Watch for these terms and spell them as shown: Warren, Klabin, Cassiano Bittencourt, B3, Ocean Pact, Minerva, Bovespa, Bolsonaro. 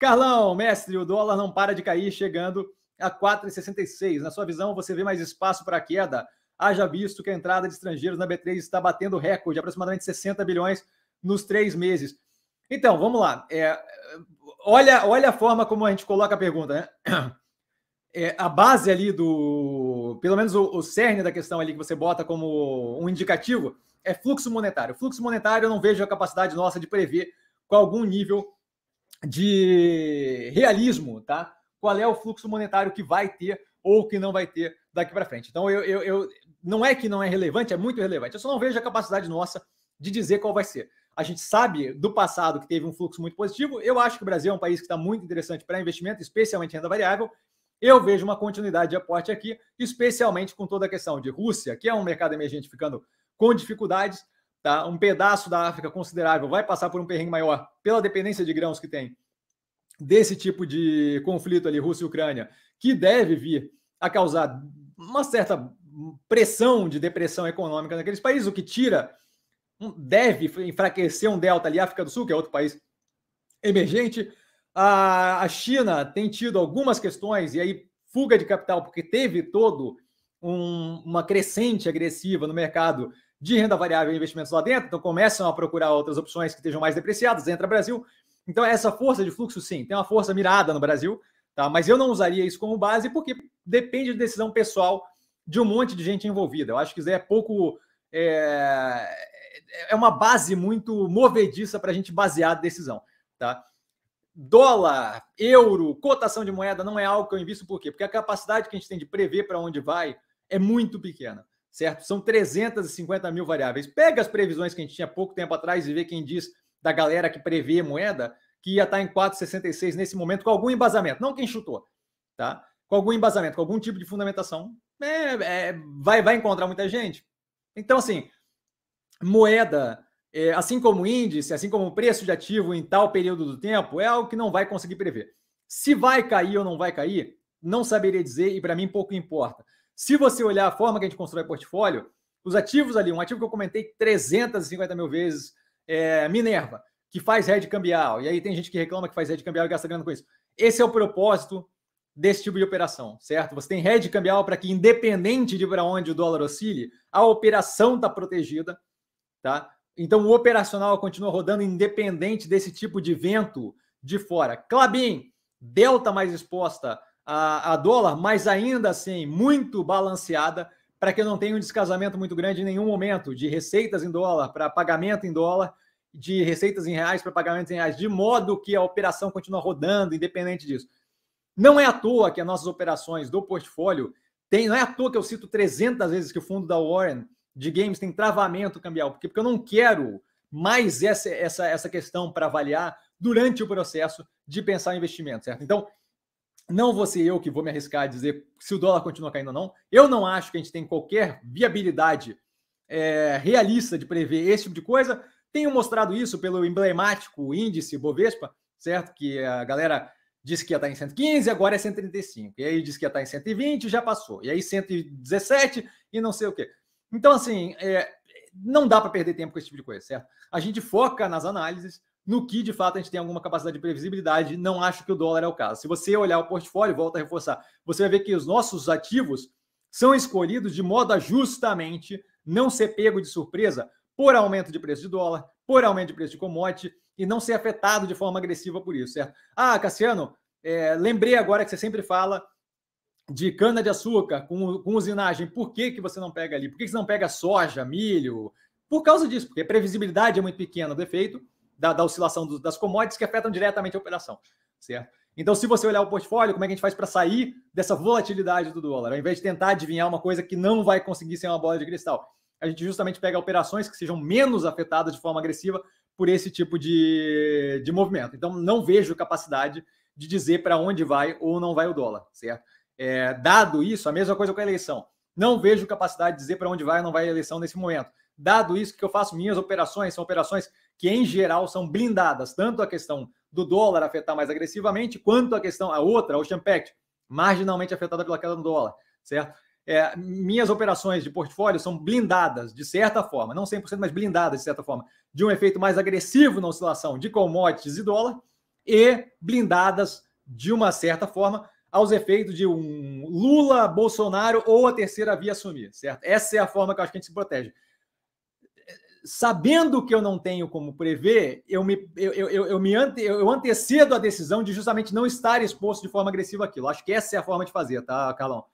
Carlão, mestre, o dólar não para de cair, chegando a 4,66. Na sua visão, você vê mais espaço para a queda? Haja visto que a entrada de estrangeiros na B3 está batendo recorde, aproximadamente 60 bilhões nos 3 meses. Então, vamos lá. Olha a forma como a gente coloca a pergunta, né? A base ali do... Pelo menos o cerne da questão ali que você bota como um indicativo é fluxo monetário. Fluxo monetário eu não vejo a capacidade nossa de prever com algum nível de realismo, tá? Qual é o fluxo monetário que vai ter ou que não vai ter daqui para frente. Então, não é que não é relevante, é muito relevante. Eu só não vejo a capacidade nossa de dizer qual vai ser. A gente sabe do passado que teve um fluxo muito positivo. Eu acho que o Brasil é um país que está muito interessante para investimento, especialmente em renda variável. Eu vejo uma continuidade de aporte aqui, especialmente com toda a questão de Rússia, que é um mercado emergente ficando com dificuldades, tá? Um pedaço da África considerável vai passar por um perrengue maior pela dependência de grãos que tem desse tipo de conflito ali, Rússia e Ucrânia, que deve vir a causar uma certa pressão de depressão econômica naqueles países, o que tira, deve enfraquecer um delta ali, África do Sul, que é outro país emergente. A China tem tido algumas questões, e aí fuga de capital, porque teve todo uma crescente agressiva no mercado de renda variável e investimentos lá dentro, então começam a procurar outras opções que estejam mais depreciadas, entra Brasil. Então essa força de fluxo, sim, tem uma força mirada no Brasil, tá? Mas eu não usaria isso como base, porque depende de decisão pessoal de um monte de gente envolvida. Eu acho que isso é pouco... É uma base muito movediça para a gente basear a decisão, tá? Dólar, euro, cotação de moeda não é algo que eu invisto, por quê? Porque a capacidade que a gente tem de prever para onde vai é muito pequena, certo? São 350 mil variáveis. Pega as previsões que a gente tinha pouco tempo atrás e vê quem diz da galera que prevê moeda que ia estar em 4,66 nesse momento com algum embasamento, não quem chutou, tá? Com algum embasamento, com algum tipo de fundamentação, vai encontrar muita gente. Então, assim, moeda... assim como índice, assim como o preço de ativo em tal período do tempo, é algo que não vai conseguir prever. Se vai cair ou não vai cair, não saberia dizer e para mim pouco importa. Se você olhar a forma que a gente constrói portfólio, os ativos ali, um ativo que eu comentei 350 mil vezes, Minerva, que faz hedge cambial, e aí tem gente que reclama que faz hedge cambial e gasta grana com isso. Esse é o propósito desse tipo de operação, certo? Você tem hedge cambial para que, independente de para onde o dólar oscile, a operação está protegida, tá? Então, o operacional continua rodando independente desse tipo de vento de fora. Klabin, delta mais exposta a dólar, mas ainda assim muito balanceada para que não tenha um descasamento muito grande em nenhum momento de receitas em dólar para pagamento em dólar, de receitas em reais para pagamentos em reais, de modo que a operação continua rodando independente disso. Não é à toa que as nossas operações do portfólio têm, não é à toa que eu cito 300 vezes que o fundo da Warren de games tem travamento cambial, porque eu não quero mais essa questão para avaliar durante o processo de pensar em investimento, certo? Então, não vou ser eu que vou me arriscar a dizer se o dólar continua caindo ou não. Eu não acho que a gente tem qualquer viabilidade realista de prever esse tipo de coisa. Tenho mostrado isso pelo emblemático índice Bovespa, certo? Que a galera disse que ia estar em 115, agora é 135. E aí disse que ia estar em 120, já passou. E aí 117 e não sei o quê. Então, assim, não dá para perder tempo com esse tipo de coisa, certo? A gente foca nas análises, no que, de fato, a gente tem alguma capacidade de previsibilidade. Não acho que o dólar é o caso. Se você olhar o portfólio, volta a reforçar, você vai ver que os nossos ativos são escolhidos de modo a justamente não ser pego de surpresa por aumento de preço de dólar, por aumento de preço de commodity e não ser afetado de forma agressiva por isso, certo? Ah, Cassiano, lembrei agora que você sempre fala de cana-de-açúcar com usinagem, por que você não pega ali? Por que você não pega soja, milho? Por causa disso, porque a previsibilidade é muito pequena do efeito da oscilação das commodities que afetam diretamente a operação, certo? Então, se você olhar o portfólio, como é que a gente faz para sair dessa volatilidade do dólar? Ao invés de tentar adivinhar uma coisa que não vai conseguir ser uma bola de cristal, a gente justamente pega operações que sejam menos afetadas de forma agressiva por esse tipo de movimento. Então, não vejo capacidade de dizer para onde vai ou não vai o dólar, certo? Dado isso, a mesma coisa com a eleição. Não vejo capacidade de dizer para onde vai ou não vai a eleição nesse momento. Dado isso, o que eu faço? Minhas operações são operações que, em geral, são blindadas. Tanto a questão do dólar afetar mais agressivamente, quanto a questão, a outra, a Ocean Pact, marginalmente afetada pela queda do dólar, certo? Minhas operações de portfólio são blindadas, de certa forma, não 100%, mas blindadas, de certa forma, de um efeito mais agressivo na oscilação de commodities e dólar, e blindadas, de uma certa forma, aos efeitos de um Lula, Bolsonaro ou a terceira via assumir, certo? Essa é a forma que eu acho que a gente se protege. Sabendo que eu não tenho como prever, eu antecedo a decisão de justamente não estar exposto de forma agressiva àquilo. Acho que essa é a forma de fazer, tá, Carlão?